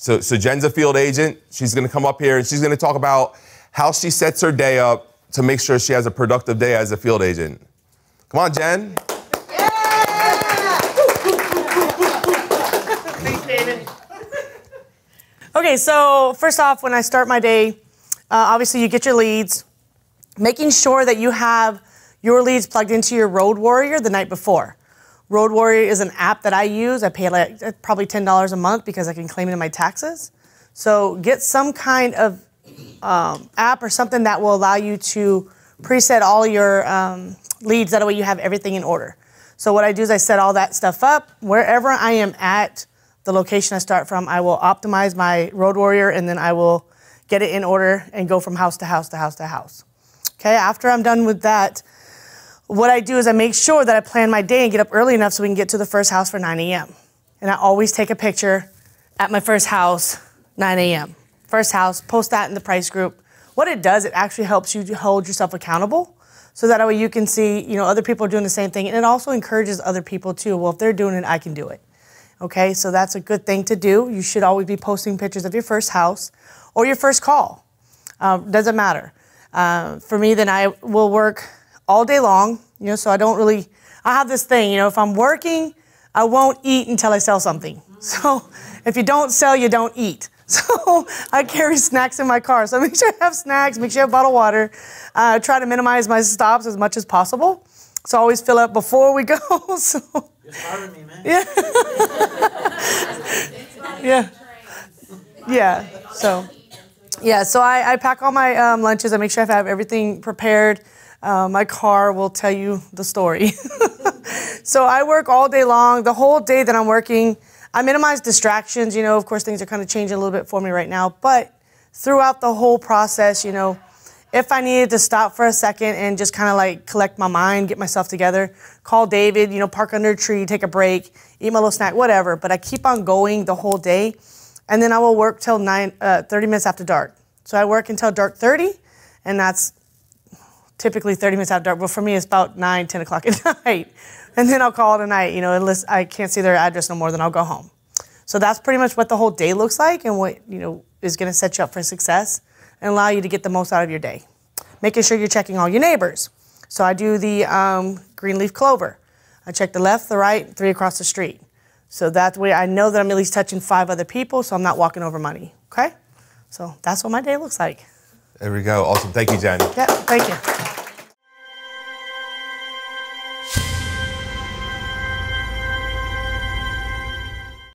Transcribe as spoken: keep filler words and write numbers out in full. So, so Jen's a field agent. She's going to come up here and she's going to talk about how she sets her day up to make sure she has a productive day as a field agent. Come on, Jen. Yeah. Thanks, David. Okay, so first off, when I start my day, uh, obviously you get your leads, making sure that you have your leads plugged into your Road Warrior the night before. Road Warrior is an app that I use. I pay like probably ten dollars a month because I can claim it in my taxes. So get some kind of um, app or something that will allow you to preset all your um, leads. That way you have everything in order. So what I do is I set all that stuff up. Wherever I am at the location I start from, I will optimize my Road Warrior and then I will get it in order and go from house to house to house to house. Okay, after I'm done with that, what I do is I make sure that I plan my day and get up early enough so we can get to the first house for nine A M And I always take a picture at my first house, nine A M First house, post that in the Price Group. What it does, it actually helps you hold yourself accountable so that way you can see, you know, other people are doing the same thing. And it also encourages other people too. Well, if they're doing it, I can do it. Okay, so that's a good thing to do. You should always be posting pictures of your first house or your first call. Uh, doesn't matter. Uh, for me, then I will work all day long, you know, so I don't really, I have this thing, you know, if I'm working, I won't eat until I sell something. So if you don't sell, you don't eat. So I carry snacks in my car. So make sure I have snacks, make sure I have a bottle of water. Uh, try to minimize my stops as much as possible. So I always fill up before we go. So. You're firing me, man. Yeah. yeah. Yeah. So, yeah. So I, I pack all my um, lunches. I make sure I have everything prepared. Uh, my car will tell you the story. So I work all day long. The whole day that I'm working, I minimize distractions. You know, of course, things are kind of changing a little bit for me right now. But throughout the whole process, you know, if I needed to stop for a second and just kind of like collect my mind, get myself together, call David, you know, park under a tree, take a break, eat my little snack, whatever. But I keep on going the whole day. And then I will work till nine, uh, thirty minutes after dark. So I work until dark thirty, and that's typically thirty minutes after dark, but for me it's about nine, ten o'clock at night. And then I'll call it a night, you know, unless I can't see their address no more, then I'll go home. So that's pretty much what the whole day looks like and what, you know, is gonna set you up for success and allow you to get the most out of your day. Making sure you're checking all your neighbors. So I do the um, green leaf clover. I check the left, the right, three across the street. So that way I know that I'm at least touching five other people, so I'm not walking over money, okay? So that's what my day looks like. There we go, awesome, thank you, Jen. Yeah, thank you.